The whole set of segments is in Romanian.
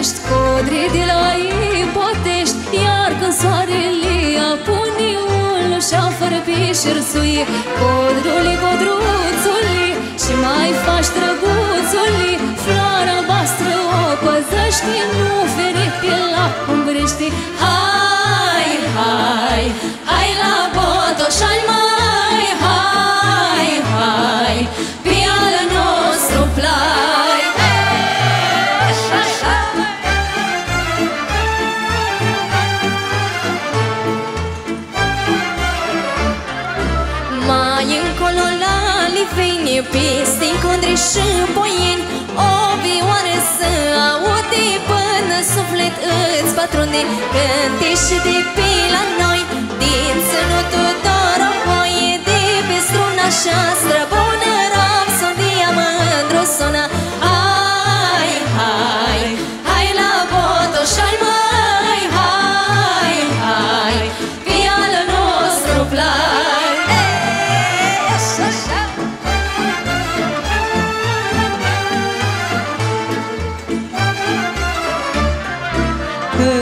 potești, codrii de la ei potești. Iar când soarele apune unușa fără pișeri suie, codrule, codruțule, și mai faci drăguțule. Floarea albastră o păzăște, nu feri pe lap umbrește. Hai, hai, hai la Botoșani mai, hai, hai, pe al nostru plai. Peste-n condri și boieni, o vioară să aude până suflet îți patrune. Cântește de pe la noi, din ținutul doar o voie, de pe struna așa străbună, rapsodia mândru sună. Hai, hai, hai la Botoșani mai, hai, hai, pe al nostru plai.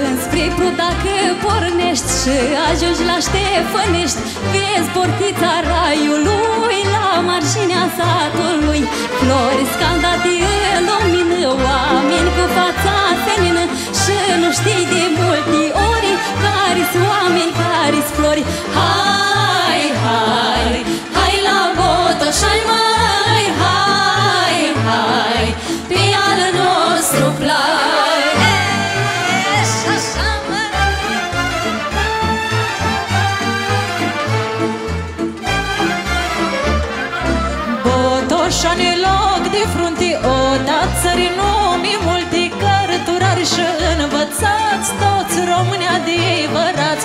Înspre Prut dacă pornești și ajungi la Ștefănești, vezi portița raiului la marginea satului. Flori scaldate în lumină, oameni cu fața senină, și nu știi de multe ori care-s oameni, care-s flori. Hai, hai, hai la Botoșani mai, hai, hai, pe al nostru plai. Botoșani loc de frunte, o dat țării lumii multe, cărturari și învățați, toți români adevărați.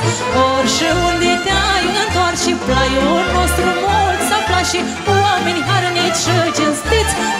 Ori și unde te-ai întoarce, plaiul nostru mult s-a aflat și oameni harnici și cinstiți.